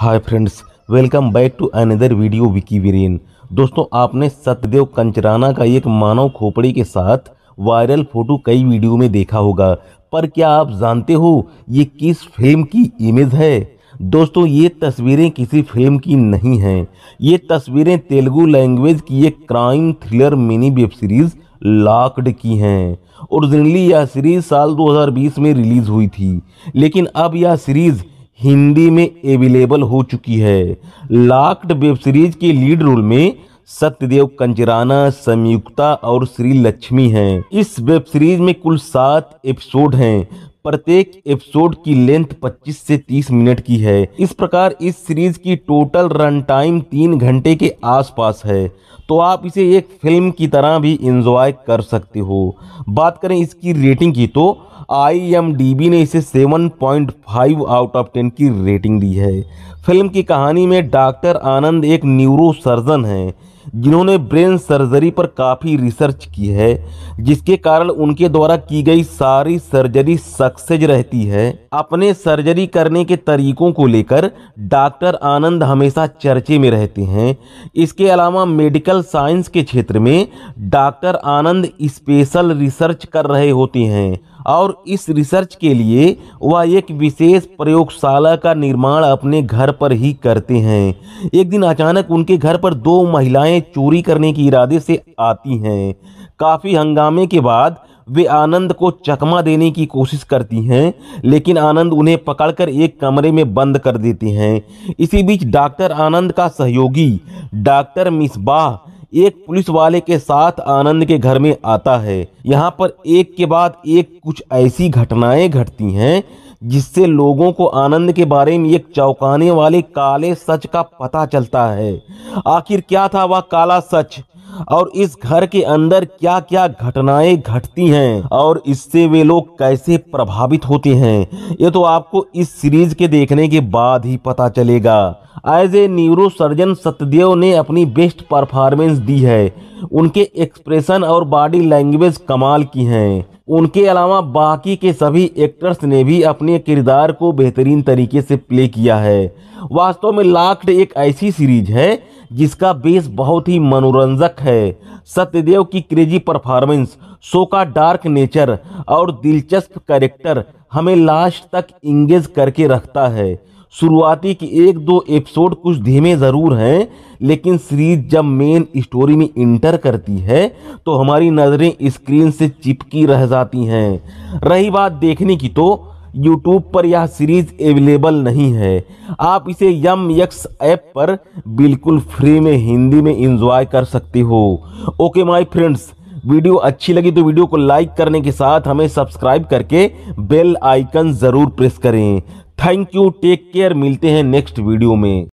Hi friends, welcome back to another video Vicky Viren. दोस्तों, आपने सत्यदेव कंचराना का एक मानव खोपड़ी के साथ वायरल फ़ोटो कई वीडियो में देखा होगा, पर क्या आप जानते हो ये किस फिल्म की इमेज है? दोस्तों, ये तस्वीरें किसी फिल्म की नहीं हैं। ये तस्वीरें तेलुगु लैंग्वेज की एक crime thriller mini web series locked की हैं। ओरिजिनली यह सीरीज़ साल 2020 में रिलीज़ हुई थी, लेकिन अब यह सीरीज़ हिंदी में अवेलेबल हो चुकी है। लॉक्ड वेब सीरीज के लीड रोल में सत्यदेव कंचराना, संयुक्ता और श्री लक्ष्मी हैं। इस वेब सीरीज में कुल 7 एपिसोड हैं। प्रत्येक एपिसोड की लेंथ 25 से 30 मिनट की है। इस प्रकार इस सीरीज की टोटल रन टाइम 3 घंटे के आसपास है, तो आप इसे एक फिल्म की तरह भी एंजॉय कर सकते हो। बात करें इसकी रेटिंग की, तो IMDb ने इसे 7.5/10 की रेटिंग दी है। फिल्म की कहानी में डॉक्टर आनंद एक न्यूरो सर्जन हैं, जिन्होंने ब्रेन सर्जरी पर काफ़ी रिसर्च की है, जिसके कारण उनके द्वारा की गई सारी सर्जरी सक्सेस रहती है। अपने सर्जरी करने के तरीकों को लेकर डॉक्टर आनंद हमेशा चर्चे में रहते हैं। इसके अलावा मेडिकल साइंस के क्षेत्र में डॉक्टर आनंद स्पेशल रिसर्च कर रहे होते हैं और इस रिसर्च के लिए वह एक विशेष प्रयोगशाला का निर्माण अपने घर पर ही करते हैं। एक दिन अचानक उनके घर पर 2 महिलाएं चोरी करने के इरादे से आती हैं। काफ़ी हंगामे के बाद वे आनंद को चकमा देने की कोशिश करती हैं, लेकिन आनंद उन्हें पकड़कर एक कमरे में बंद कर देते हैं। इसी बीच डॉक्टर आनंद का सहयोगी डॉक्टर मिसबाह एक पुलिस वाले के साथ आनंद के घर में आता है। यहाँ पर एक के बाद एक कुछ ऐसी घटनाएं घटती हैं जिससे लोगों को आनंद के बारे में एक चौंकाने वाले काले सच का पता चलता है। आखिर क्या था वह काला सच और इस घर के अंदर क्या क्या घटनाएं घटती हैं और इससे वे लोग कैसे प्रभावित होते हैं, ये तो आपको इस सीरीज के देखने के बाद ही पता चलेगा। As a neurosurgeon Satyadev ने अपनी बेस्ट परफॉर्मेंस दी है। उनके एक्सप्रेशन और बॉडी लैंग्वेज कमाल की हैं। उनके अलावा बाकी के सभी एक्टर्स ने भी अपने किरदार को बेहतरीन तरीके से प्ले किया है। वास्तव में लॉक्ड एक ऐसी सीरीज है जिसका बेस बहुत ही मनोरंजक है। सत्यदेव की क्रेजी परफॉर्मेंस, शो का डार्क नेचर और दिलचस्प कैरेक्टर हमें लास्ट तक इंगेज करके रखता है। शुरुआती के 1-2 एपिसोड कुछ धीमे ज़रूर हैं, लेकिन सीरीज जब मेन स्टोरी में इंटर करती है तो हमारी नज़रें स्क्रीन से चिपकी रह जाती हैं। रही बात देखने की, तो YouTube पर यह सीरीज़ अवेलेबल नहीं है। आप इसे MX ऐप पर बिल्कुल फ्री में हिंदी में एंजॉय कर सकते हो। ओके माय फ्रेंड्स, वीडियो अच्छी लगी तो वीडियो को लाइक करने के साथ हमें सब्सक्राइब करके बेल आइकन ज़रूर प्रेस करें। थैंक यू, टेक केयर, मिलते हैं नेक्स्ट वीडियो में।